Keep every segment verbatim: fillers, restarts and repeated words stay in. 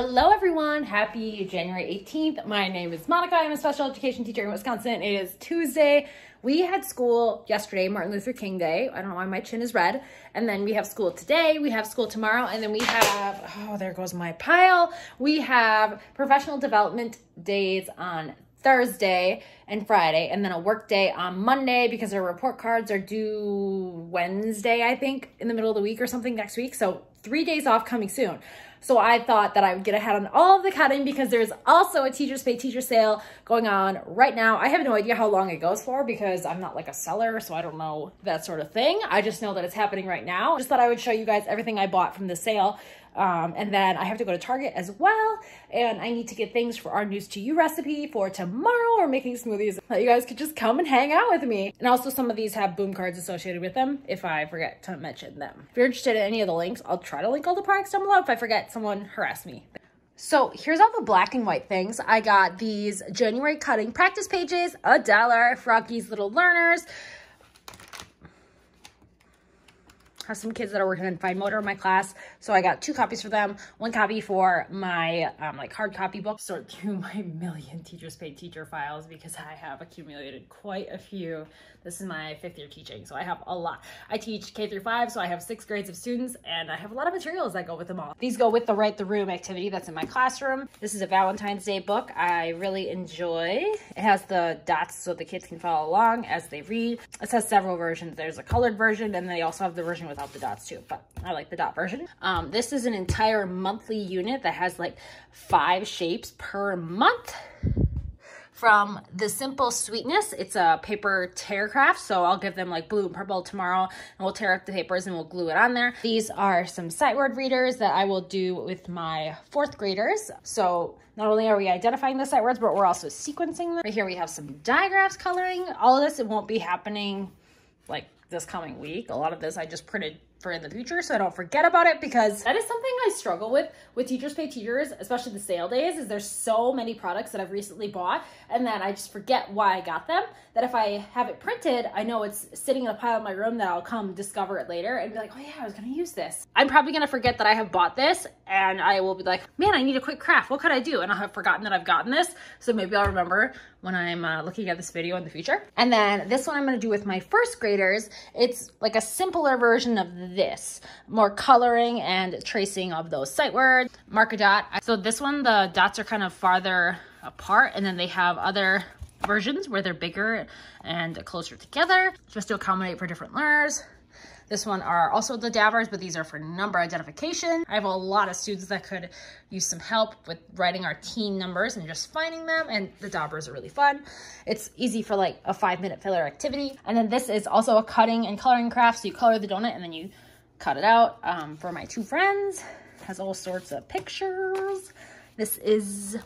Hello everyone, happy January eighteenth. My name is Monica. I'm a special education teacher in Wisconsin. It is Tuesday. We had school yesterday, Martin Luther King Day. I don't know why my chin is red. And then we have school today, we have school tomorrow, and then we have, oh, there goes my pile. We have professional development days on Thursday and Friday, and then a work day on Monday because our report cards are due Wednesday, I think, in the middle of the week or something next week. So three days off coming soon. So I thought that I would get ahead on all of the cutting because there's also a Teachers Pay Teacher sale going on right now. I have no idea how long it goes for because I'm not like a seller, so I don't know that sort of thing. I just know that it's happening right now. Just thought I would show you guys everything I bought from the sale. Um, and then I have to go to Target as well. And I need to get things for our News to You recipe for tomorrow. We're making smoothies that you guys could just come and hang out with me. And also some of these have boom cards associated with them if I forget to mention them. If you're interested in any of the links, I'll try to link all the products down below. If I forget, someone harassed me. So here's all the black and white things. I got these January cutting practice pages, a dollar, Froggy's Little Learners. I have some kids that are working on fine motor in my class. So I got two copies for them, one copy for my um, like hard copy book. Sort through my million Teachers Pay Teacher files because I have accumulated quite a few. This is my fifth year teaching, so I have a lot. I teach K through five, so I have six grades of students and I have a lot of materials that go with them all. These go with the Write the Room activity that's in my classroom. This is a Valentine's Day book I really enjoy. It has the dots so the kids can follow along as they read. It has several versions. There's a colored version and they also have the version with the dots too, but I like the dot version. Um, this is an entire monthly unit that has like five shapes per month. From the Simple Sweetness, it's a paper tear craft, so I'll give them like blue and purple tomorrow and we'll tear up the papers and we'll glue it on there. These are some sight word readers that I will do with my fourth graders. So not only are we identifying the sight words, but we're also sequencing them. Right here we have some digraphs coloring. All of this, it won't be happening like this coming week. A lot of this I just printed for in the future so I don't forget about it, because that is something I struggle with with Teachers Pay Teachers, especially the sale days, is there's so many products that I've recently bought and then I just forget why I got them, that if I have it printed, I know it's sitting in a pile in my room that I'll come discover it later and be like, oh yeah, I was gonna use this. I'm probably gonna forget that I have bought this and I will be like, man, I need a quick craft, what could I do? And I'll have forgotten that I've gotten this, so maybe I'll remember when I'm uh, looking at this video in the future. And then this one I'm gonna do with my first graders. It's like a simpler version of this, more coloring and tracing of those sight words. Mark a dot. So this one, the dots are kind of farther apart, and then they have other versions where they're bigger and closer together just to accommodate for different learners. This one are also the dabbers, but these are for number identification. I have a lot of students that could use some help with writing our teen numbers and just finding them, and the dabbers are really fun. It's easy for like a five minute filler activity. And then this is also a cutting and coloring craft. So you color the donut and then you cut it out. Um, for my two friends, it has all sorts of pictures. This is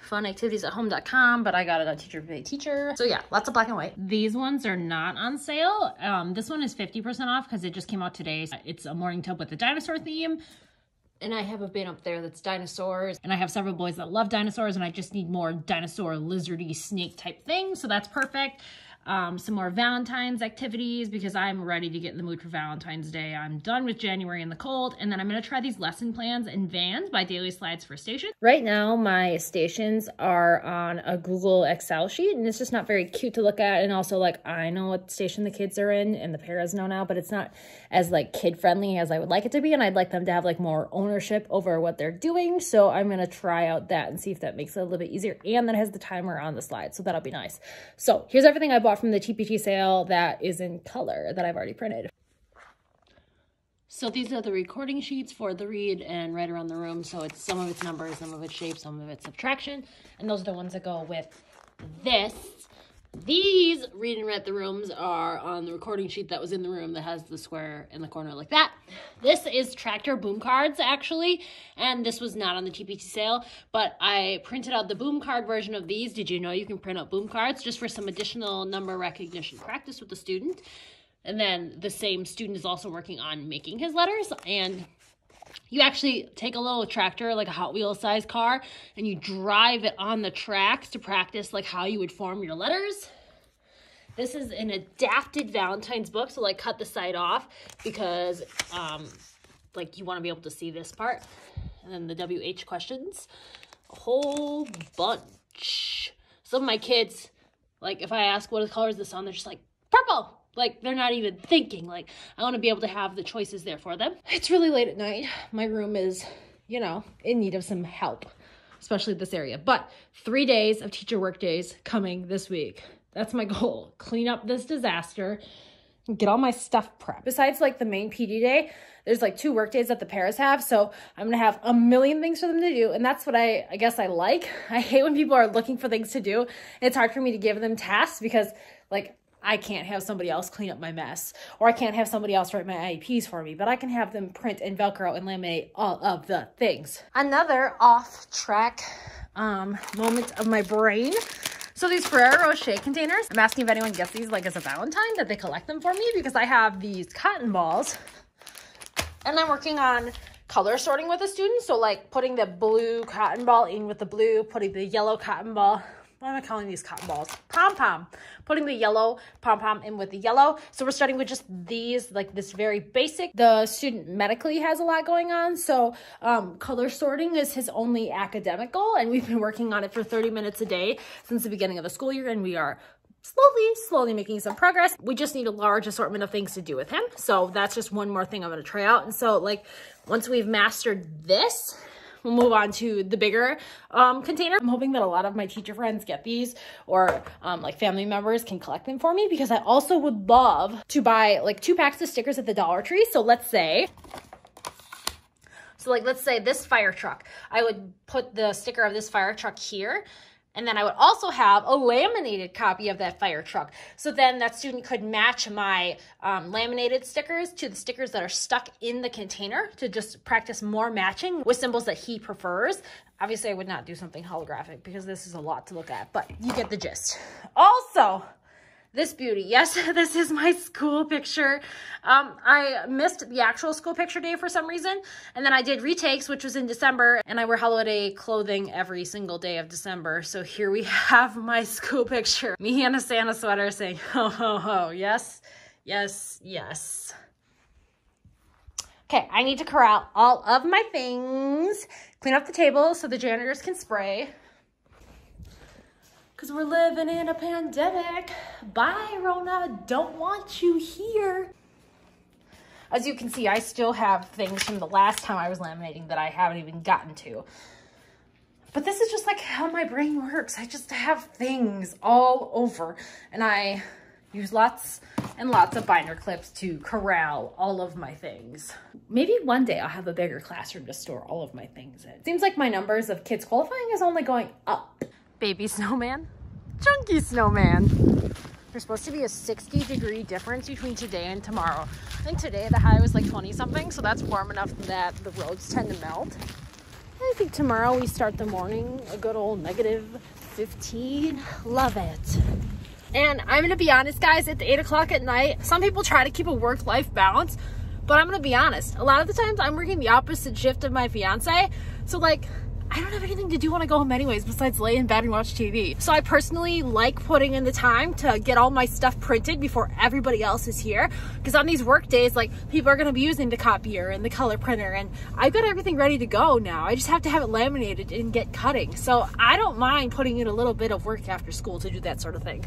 Fun Activities At Home dot com, but I got it on Teacher Pay Teacher. So yeah, lots of black and white. These ones are not on sale. Um, this one is fifty percent off because it just came out today. It's a morning tub with a dinosaur theme. And I have a bin up there that's dinosaurs. And I have several boys that love dinosaurs and I just need more dinosaur, lizardy, snake type things. So that's perfect. Um, some more Valentine's activities because I'm ready to get in the mood for Valentine's Day. I'm done with January and the cold. And then I'm going to try these lesson plans and vans by Daily Slides for Station. Right now, my stations are on a Google Excel sheet and it's just not very cute to look at. And also, like, I know what station the kids are in and the paras know now, but it's not as like kid friendly as I would like it to be. And I'd like them to have like more ownership over what they're doing. So I'm going to try out that and see if that makes it a little bit easier. And that has the timer on the slide. So that'll be nice. So here's everything I bought from the T P T sale that is in color that I've already printed. So these are the recording sheets for the read and right around the room. So it's some of its numbers, some of its shape, some of its subtraction. And those are the ones that go with this. These read and read the rooms are on the recording sheet that was in the room that has the square in the corner like that. This is tractor boom cards actually, and this was not on the T P T sale, but I printed out the boom card version of these. Did you know you can print out boom cards just for some additional number recognition practice with the student? And then the same student is also working on making his letters, and you actually take a little tractor, like a Hot Wheels size car, and you drive it on the tracks to practice like how you would form your letters. This is an adapted Valentine's book, so like cut the side off because um, like you want to be able to see this part. and then the W H questions. A whole bunch. Some of my kids, like, if I ask what color is the sun, they're just like, purple! Like, they're not even thinking. Like, I want to be able to have the choices there for them. It's really late at night. My room is, you know, in need of some help, especially this area. But three days of teacher work days coming this week. That's my goal. Clean up this disaster and get all my stuff prepped. Besides, like, the main P D day, there's, like, two work days that the paras have. So I'm going to have a million things for them to do. And that's what I, I guess I like. I hate when people are looking for things to do. It's hard for me to give them tasks because, like, I can't have somebody else clean up my mess, or I can't have somebody else write my I E Ps for me, but I can have them print and Velcro and laminate all of the things. Another off track um, moment of my brain. So these Ferrero Rocher containers, I'm asking if anyone gets these like as a Valentine, that they collect them for me, because I have these cotton balls and I'm working on color sorting with the students. So like putting the blue cotton ball in with the blue, putting the yellow cotton ball, what am I calling these cotton balls? Pom-pom. Putting the yellow pom-pom in with the yellow. So we're starting with just these, like this very basic. The student medically has a lot going on. So um, color sorting is his only academic goal. And we've been working on it for thirty minutes a day since the beginning of the school year. And we are slowly, slowly making some progress. We just need a large assortment of things to do with him. So that's just one more thing I'm going to try out. And so like once we've mastered this, we'll move on to the bigger um, container. I'm hoping that a lot of my teacher friends get these, or um, like family members can collect them for me, because I also would love to buy like two packs of stickers at the Dollar Tree. So let's say, so like let's say this fire truck, I would put the sticker of this fire truck here. And then I would also have a laminated copy of that fire truck. So then that student could match my um, laminated stickers to the stickers that are stuck in the container to just practice more matching with symbols that he prefers. Obviously, I would not do something holographic because this is a lot to look at, but you get the gist. Also, this beauty. Yes, this is my school picture. Um, I missed the actual school picture day for some reason. And then I did retakes, which was in December. And I wear holiday clothing every single day of December. So here we have my school picture. Me in a Santa sweater saying, ho, ho, ho. Yes, yes, yes. Okay, I need to corral all of my things. Clean up the table so the janitors can spray. Because we're living in a pandemic. Bye, Rona. Don't want you here. As you can see, I still have things from the last time I was laminating that I haven't even gotten to. But this is just like how my brain works. I just have things all over. And I use lots and lots of binder clips to corral all of my things. Maybe one day I'll have a bigger classroom to store all of my things in. Seems like my numbers of kids qualifying is only going up. Baby snowman, chunky snowman. There's supposed to be a sixty degree difference between today and tomorrow. I think today the high was like twenty something, so that's warm enough that the roads tend to melt. I think tomorrow we start the morning a good old negative fifteen. Love it. And I'm gonna be honest, guys, at the eight o'clock at night, some people try to keep a work-life balance, but I'm gonna be honest. A lot of the times I'm working the opposite shift of my fiance, so like, I don't have anything to do when I go home anyways besides lay in bed and watch T V. So I personally like putting in the time to get all my stuff printed before everybody else is here, because on these work days, like, people are going to be using the copier and the color printer, and I've got everything ready to go now. I just have to have it laminated and get cutting. So I don't mind putting in a little bit of work after school to do that sort of thing.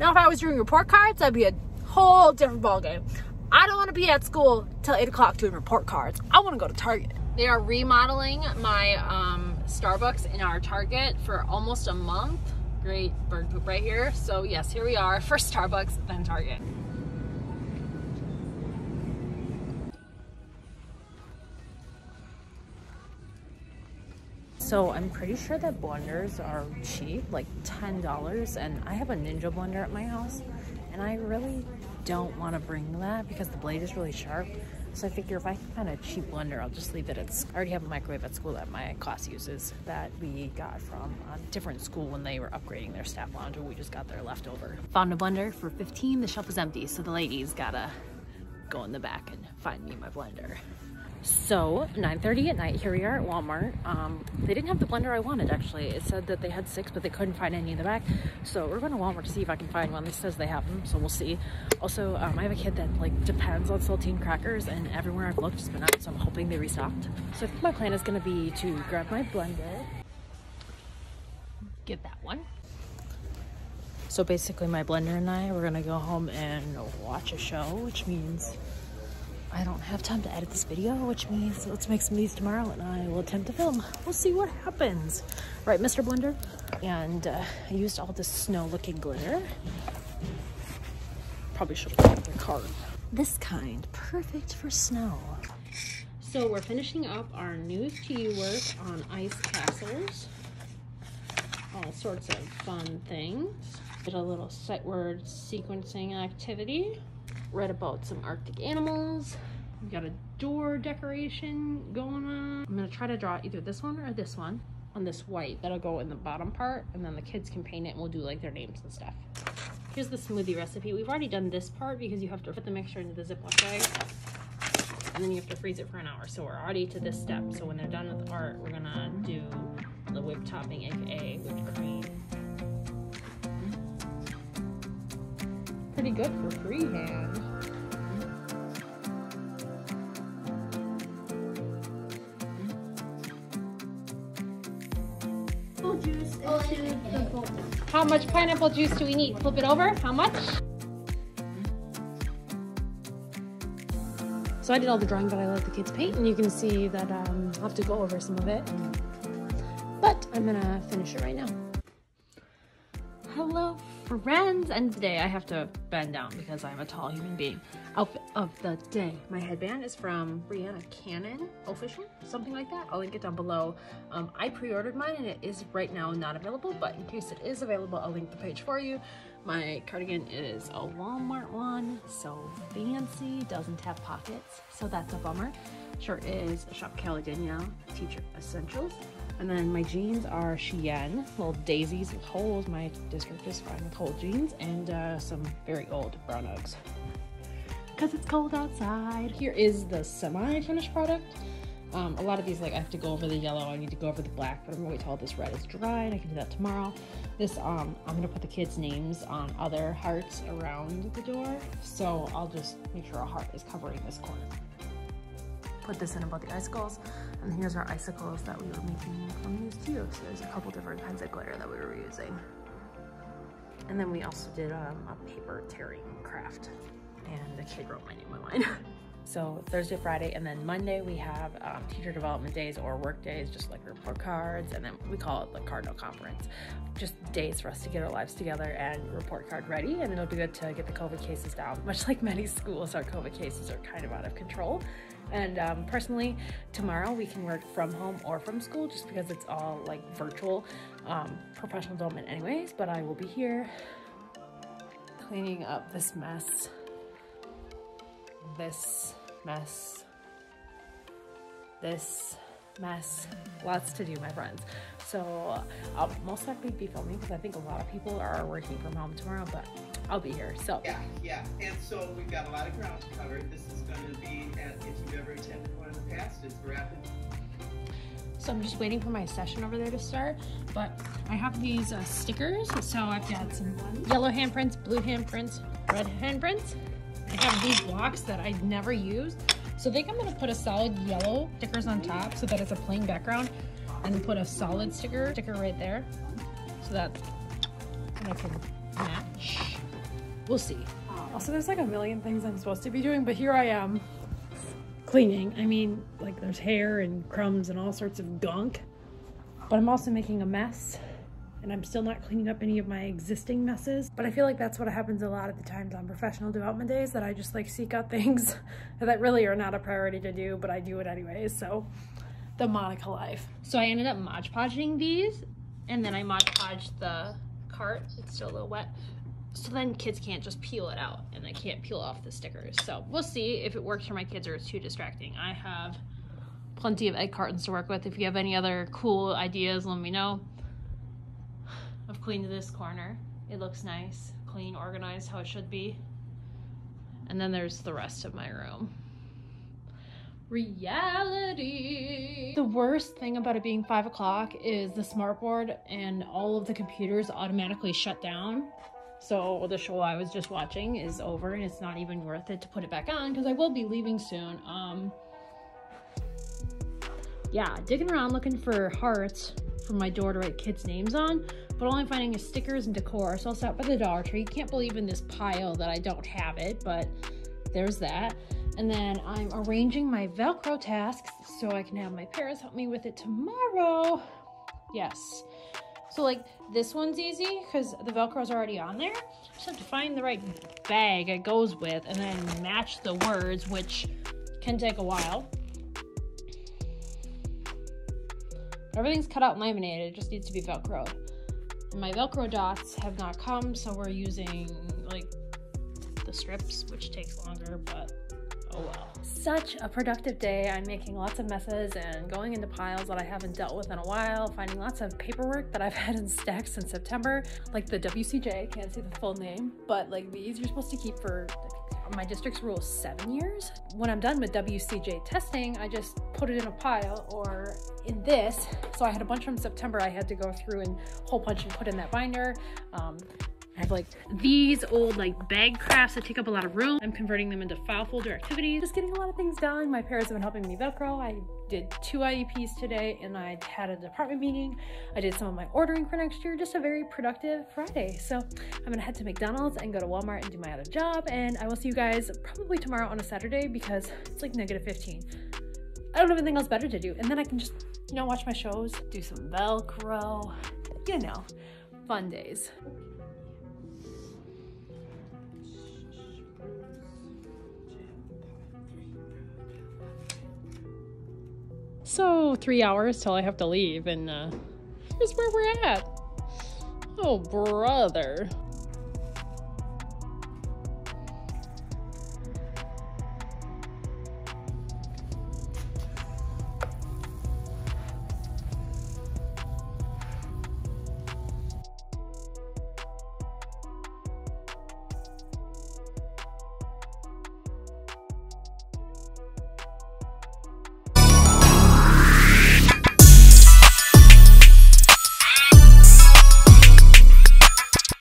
Now, if I was doing report cards, that'd be a whole different ballgame. I don't want to be at school till eight o'clock doing report cards. I want to go to Target. They are remodeling my um, Starbucks in our Target for almost a month. Great bird poop right here. So yes, here we are. First Starbucks, then Target. So I'm pretty sure that blenders are cheap, like ten dollars. And I have a Ninja blender at my house. And I really don't want to bring that because the blade is really sharp. So I figure if I can find a cheap blender, I'll just leave it. It's, I already have a microwave at school that my class uses that we got from a different school when they were upgrading their staff lounge, and we just got their leftover. Found a blender for fifteen dollars. The shelf was empty, so the ladies gotta go in the back and find me my blender. So nine thirty at night, here we are at Walmart. Um, they didn't have the blender I wanted, actually. It said that they had six, but they couldn't find any in the back. So we're going to Walmart to see if I can find one. This says they have them, so we'll see. Also, um, I have a kid that like depends on saltine crackers, and everywhere I've looked has been out, so I'm hoping they restocked. So I think my plan is going to be to grab my blender, get that one. So basically my blender and I, we're going to go home and watch a show, which means I don't have time to edit this video, which means let's make some of these tomorrow and I will attempt to film. We'll see what happens. Right, Mister Blender? And uh, I used all this snow-looking glitter. Probably should have got the card. This kind, perfect for snow. So we're finishing up our news to you work on ice castles. All sorts of fun things. Did a little sight word sequencing activity. Read about some Arctic animals. We got a door decoration going on. I'm gonna try to draw either this one or this one on this white. That'll go in the bottom part, and then the kids can paint it and we'll do like their names and stuff. Here's the smoothie recipe. We've already done this part because you have to put the mixture into the Ziploc bag and then you have to freeze it for an hour. So we're already to this step. So when they're done with art, we're gonna do the whipped topping, aka whipped cream. Pretty good for freehand. Juice into the bowl. How much pineapple juice do we need? Flip it over. How much? So I did all the drawing, but I let the kids paint, and you can see that um, I'll have to go over some of it. But I'm gonna finish it right now. Hello, friends, and today I have to bend down because I'm a tall human being. Outfit of the day. My headband is from Brianna Cannon Official, something like that. I'll link it down below. Um, I pre-ordered mine and it is right now not available, but in case it is available, I'll link the page for you. My cardigan is a Walmart one, so fancy, doesn't have pockets, so that's a bummer. Shirt is Shop Caledonia Teacher Essentials. And then my jeans are Shein, little daisies with holes. My district is fine with hole jeans, and uh, some very old brown Uggs. Because it's cold outside. Here is the semi-finished product. Um, a lot of these, like, I have to go over the yellow, I need to go over the black, but I'm gonna wait till all this red is dried. I can do that tomorrow. This, um, I'm gonna put the kids' names on other hearts around the door, so I'll just make sure a heart is covering this corner. Put this in about the icicles, and here's our icicles that we were making from these too. So there's a couple different kinds of glitter that we were using. And then we also did um, a paper tearing craft, and the kid wrote my name on mine. So Thursday, Friday, and then Monday we have um, teacher development days or work days, just like report cards, and then we call it the Cardinal Conference. Just days for us to get our lives together and report card ready, and it'll be good to get the COVID cases down. Much like many schools, our COVID cases are kind of out of control. And um, personally, tomorrow we can work from home or from school just because it's all like virtual um, professional development anyways, but I will be here cleaning up this mess, this mess, this mess. Lots to do, my friends. So I'll most likely be filming because I think a lot of people are working from home tomorrow, but I'll be here, so. Yeah, yeah, and so we've got a lot of ground covered. This is gonna be, at, if you've ever attended one in the past, it's rapid. So I'm just waiting for my session over there to start, but I have these uh, stickers. So I've got some yellow handprints, blue handprints, red handprints. I have these blocks that I never use. So I think I'm gonna put a solid yellow stickers on top so that it's a plain background, and put a solid sticker, sticker right there. So that's gonna match. We'll see. Also, there's like a million things I'm supposed to be doing, but here I am cleaning. I mean, like there's hair and crumbs and all sorts of gunk, but I'm also making a mess, and I'm still not cleaning up any of my existing messes. But I feel like that's what happens a lot of the times on professional development days, that I just like seek out things that really are not a priority to do, but I do it anyways, so the Monica life. So I ended up Mod Podging these, and then I Mod Podged the cart. It's still a little wet. So then kids can't just peel it out, and they can't peel off the stickers. So we'll see if it works for my kids or it's too distracting. I have plenty of egg cartons to work with. If you have any other cool ideas, let me know. I've cleaned this corner. It looks nice, clean, organized, how it should be. And then there's the rest of my room. reality. The worst thing about it being five o'clock is the smartboard and all of the computers automatically shut down. So the show I was just watching is over and it's not even worth it to put it back on because I will be leaving soon. Um, yeah, digging around looking for hearts for my door to write kids' names on, but all I'm finding is stickers and decor. So I'll stop by the Dollar Tree. Can't believe in this pile that I don't have it, but there's that. And then I'm arranging my Velcro tasks so I can have my parents help me with it tomorrow. Yes. So like this one's easy because the Velcro's already on there. Just have to find the right bag it goes with and then match the words, which can take a while. Everything's cut out and laminated. It just needs to be Velcroed. And my Velcro dots have not come, so we're using like the strips, which takes longer, but oh well. Such a productive day. I'm making lots of messes and going into piles that I haven't dealt with in a while, finding lots of paperwork that I've had in stacks since September, like the W C J, I can't say the full name, but like these you're supposed to keep for my district's rule seven years. When I'm done with W C J testing, I just put it in a pile or in this. So I had a bunch from September I had to go through and hole punch and put in that binder. Um, I have like these old like bag crafts that take up a lot of room. I'm converting them into file folder activities. Just getting a lot of things done. My parents have been helping me Velcro. I did two I E Ps today and I had a department meeting. I did some of my ordering for next year. Just a very productive Friday. So I'm gonna head to McDonald's and go to Walmart and do my other job. And I will see you guys probably tomorrow on a Saturday because it's like negative fifteen. I don't have anything else better to do. And then I can just, you know, watch my shows, do some Velcro, you know, fun days. So three hours till I have to leave and uh, here's where we're at. Oh brother.